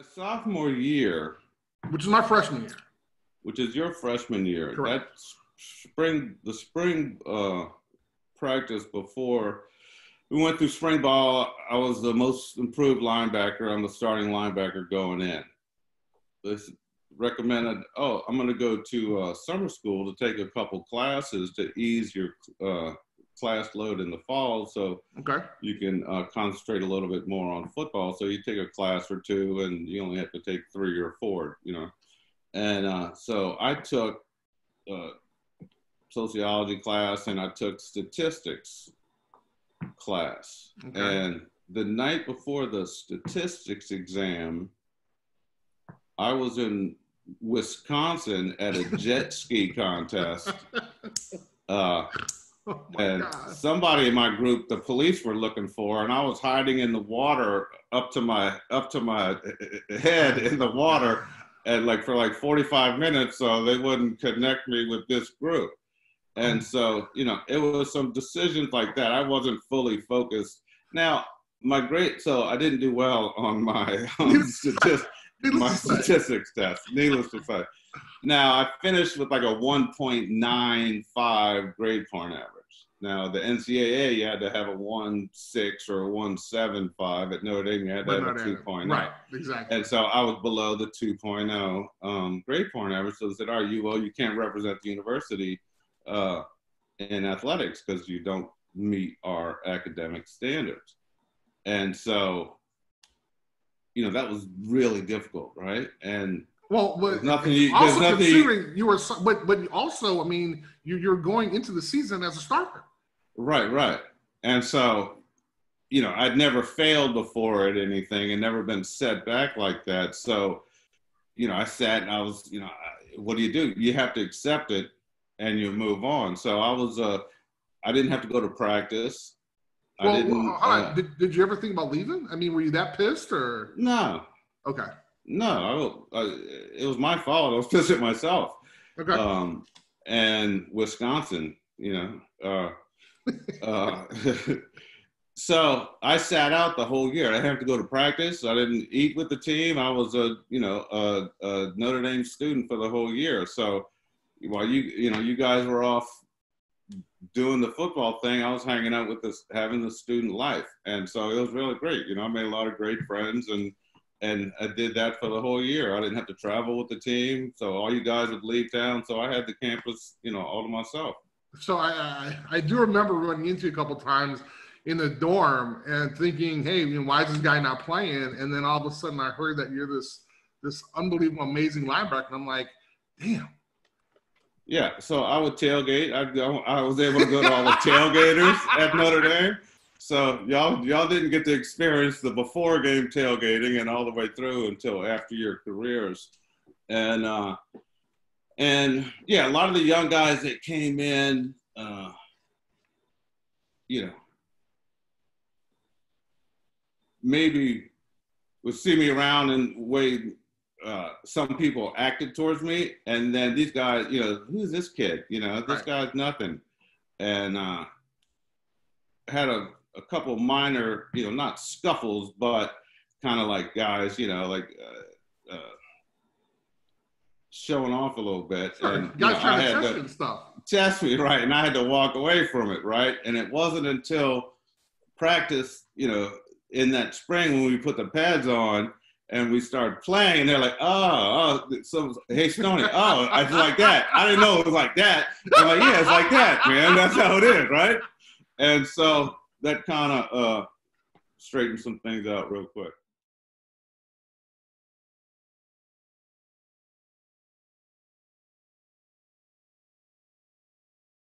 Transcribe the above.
My sophomore year. Which is my freshman year. Which is your freshman year. Correct. That spring, the spring practice before we went through spring ball, I was the most improved linebacker. I'm the starting linebacker going in. They recommended, oh, I'm going to go to summer school to take a couple classes to ease your class load in the fall, so you can concentrate a little bit more on football. So you take a class or two, and you only have to take 3 or 4, you know. And so I took sociology class, and I took statistics class. And the night before the statistics exam, I was in Wisconsin at a jet ski contest. Oh my God. Somebody in my group, the police were looking for, and I was hiding in the water up to my head in the water, and for 45 minutes, so they wouldn't connect me with this group. And so, you know, it was some decisions like that. I wasn't fully focused. Now, my grade, so I didn't do well on my statistics test, needless to say. Now, I finished with like a 1.95 grade point average. Now, the NCAA, you had to have a 1.6 or a 1.75. At Notre Dame, you had to have a 2.0. Right, exactly. And so I was below the 2.0 grade point average. So they said, all right, you can't represent the university in athletics because you don't meet our academic standards. And so, you know, that was really difficult, right? And well, but also considering you were, but also, I mean, you're going into the season as a starter. Right, right. And so, you know, I'd never failed before at anything and never been set back like that. So, you know, I sat and I was, you know, what do? You have to accept it and you move on. So I was, I didn't have to go to practice. Well, did you ever think about leaving? I mean, were you that pissed or? No. Okay. No, it was my fault. I was pissed at myself. Okay. And Wisconsin, you know. So I sat out the whole year. I didn't have to go to practice. I didn't eat with the team. I was a Notre Dame student for the whole year. So while you guys were off doing the football thing, I was hanging out with this, having the student life. And so it was really great. You know, I made a lot of great friends, and I did that for the whole year. I didn't have to travel with the team. So all you guys would leave town. So I had the campus, you know, all to myself. So I do remember running into you a couple of times in the dorm and thinking, hey, you know, why is this guy not playing? And then all of a sudden I heard that you're this unbelievable, amazing linebacker. And I'm like, damn. Yeah, so I would tailgate. I was able to go to all the tailgaters at Notre Dame. So y'all didn't get to experience the before game tailgating and all the way through until after your careers. And yeah, a lot of the young guys that came in, you know, maybe would see me around and wait. Some people acted towards me, and then these guys, you know, who's this kid? You know, this guy's nothing. And had a couple minor, you know, not scuffles, but kind of like guys, you know, like showing off a little bit. Sure. And guys trying to test me and stuff. Test me, right, and I had to walk away from it, right? And it wasn't until practice, you know, in that spring when we put the pads on, and we started playing, and they're like, so, hey, Stoney, I was like that. I didn't know it was like that. I'm like, yeah, it's like that, man. That's how it is, right? And so that kind of straightened some things out real quick.